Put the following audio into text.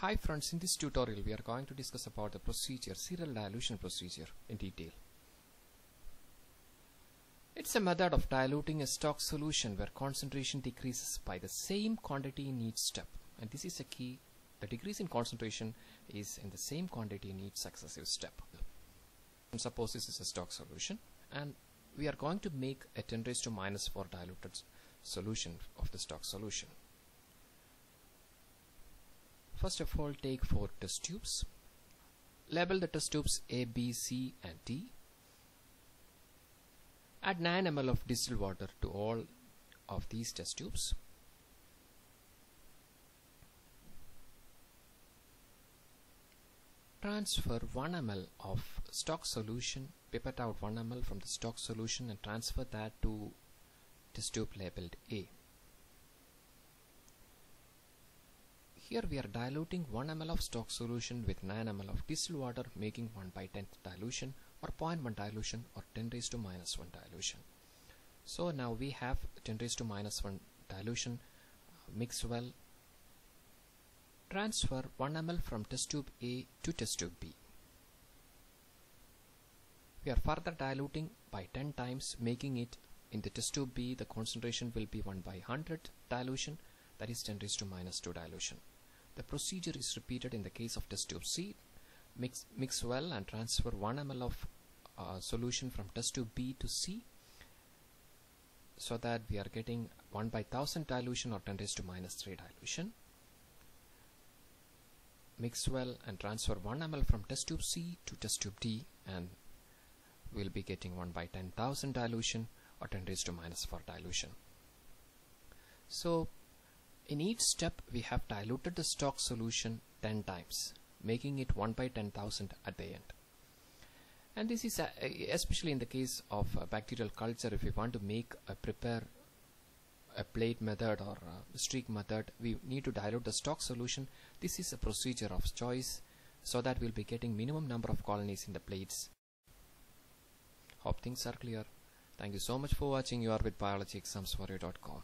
Hi friends, in this tutorial we are going to discuss about the procedure, serial dilution procedure in detail. It's a method of diluting a stock solution where concentration decreases by the same quantity in each step, and this is a key. The decrease in concentration is in the same quantity in each successive step. And suppose this is a stock solution and we are going to make a 10⁻⁻⁴ diluted solution of the stock solution. First of all, take 4 test tubes. Label the test tubes A, B, C and D. Add 9 ml of distilled water to all of these test tubes. Transfer 1 ml of stock solution, pipette out 1 ml from the stock solution and transfer that to test tube labeled A. Here we are diluting 1 ml of stock solution with 9 ml of distilled water, making 1/10th dilution or 0.1 dilution or 10⁻⁻1 dilution. So now we have 10⁻⁻1 dilution mixed well. Transfer 1 ml from test tube A to test tube B. We are further diluting by 10 times, making it in the test tube B the concentration will be 1/100th dilution, that is 10⁻⁻2 dilution. The procedure is repeated in the case of test tube C. Mix well and transfer 1 ml of solution from test tube B to C, so that we are getting 1/1000 dilution or 10⁻⁻3 dilution. Mix well and transfer 1 ml from test tube C to test tube D, and we will be getting 1/10,000 dilution or 10⁻⁴ dilution. So in each step we have diluted the stock solution 10 times, making it 1/10,000 at the end. And this is especially in the case of bacterial culture. If we want to make a prepare a plate method or a streak method, we need to dilute the stock solution. This is a procedure of choice, so that we'll be getting minimum number of colonies in the plates. Hope things are clear. Thank you so much for watching. You are with biologyexams4u.com.